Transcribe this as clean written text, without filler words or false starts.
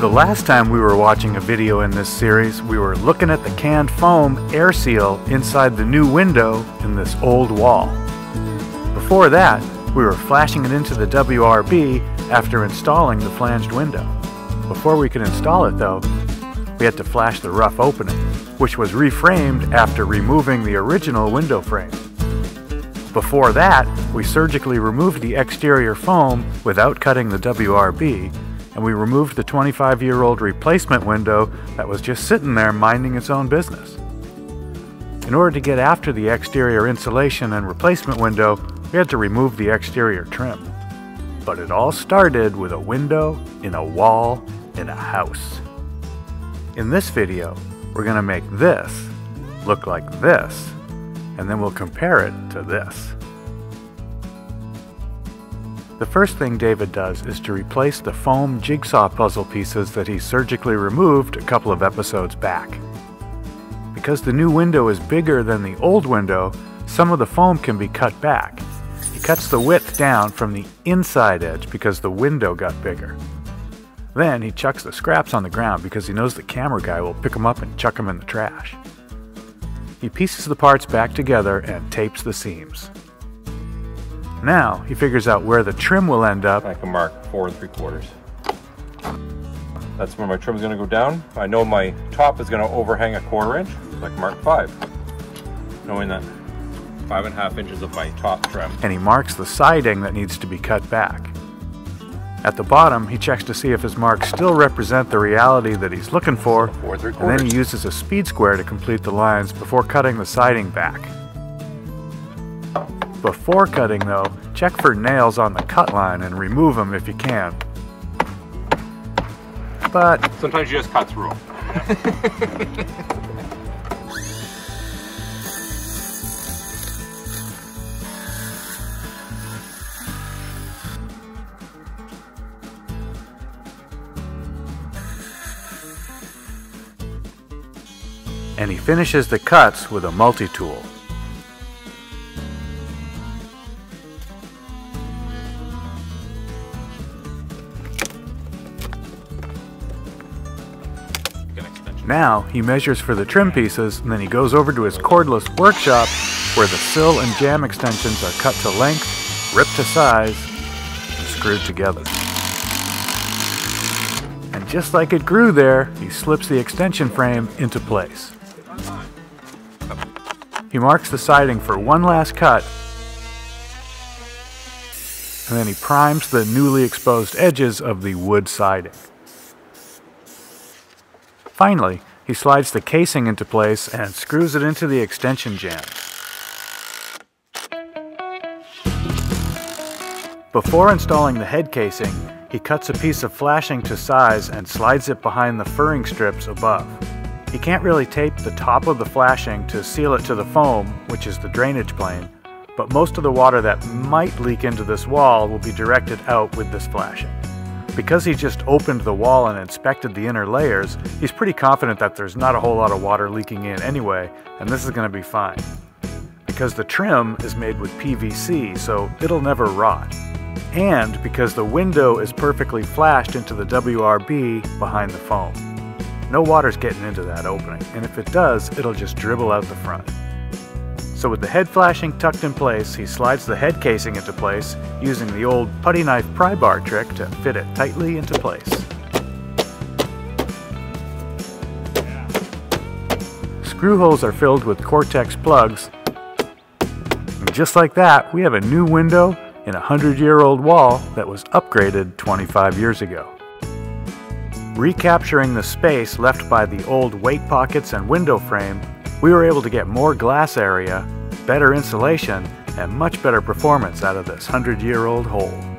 The last time we were watching a video in this series, we were looking at the canned foam air seal inside the new window in this old wall. Before that, we were flashing it into the WRB after installing the flanged window. Before we could install it though, we had to flash the rough opening, which was reframed after removing the original window frame. Before that, we surgically removed the exterior foam without cutting the WRB, and we removed the 25-year-old replacement window that was just sitting there minding its own business. In order to get after the exterior insulation and replacement window, we had to remove the exterior trim. But it all started with a window in a wall in a house. In this video, we're going to make this look like this, and then we'll compare it to this. The first thing David does is to replace the foam jigsaw puzzle pieces that he surgically removed a couple of episodes back. Because the new window is bigger than the old window, some of the foam can be cut back. He cuts the width down from the inside edge because the window got bigger. Then he chucks the scraps on the ground because he knows the camera guy will pick them up and chuck them in the trash. He pieces the parts back together and tapes the seams. Now he figures out where the trim will end up. I can mark 4 3/4. That's where my trim is going to go down. I know my top is going to overhang 1/4 inch, so I can mark 5. Knowing that 5.5 inches of my top trim. And he marks the siding that needs to be cut back. At the bottom, he checks to see if his marks still represent the reality that he's looking for, and then he uses a speed square to complete the lines before cutting the siding back. Before cutting though, check for nails on the cut line and remove them if you can. But sometimes you just cut through them. And he finishes the cuts with a multi-tool. Now he measures for the trim pieces, and then he goes over to his cordless workshop where the sill and jam extensions are cut to length, ripped to size, and screwed together. And just like it grew there, he slips the extension frame into place. He marks the siding for one last cut, and then he primes the newly exposed edges of the wood siding. Finally, he slides the casing into place and screws it into the extension jam. Before installing the head casing, he cuts a piece of flashing to size and slides it behind the furring strips above. He can't really tape the top of the flashing to seal it to the foam, which is the drainage plane, but most of the water that might leak into this wall will be directed out with this flashing. Because he just opened the wall and inspected the inner layers, he's pretty confident that there's not a whole lot of water leaking in anyway, and this is going to be fine. Because the trim is made with PVC, so it'll never rot. And because the window is perfectly flashed into the WRB behind the foam. No water's getting into that opening, and if it does, it'll just dribble out the front. So with the head flashing tucked in place, he slides the head casing into place using the old putty knife pry bar trick to fit it tightly into place. Screw holes are filled with Cortex plugs, and just like that, we have a new window in a 100-year-old wall that was upgraded 25 years ago. Recapturing the space left by the old weight pockets and window frame, we were able to get more glass area, better insulation, and much better performance out of this 100-year-old hole.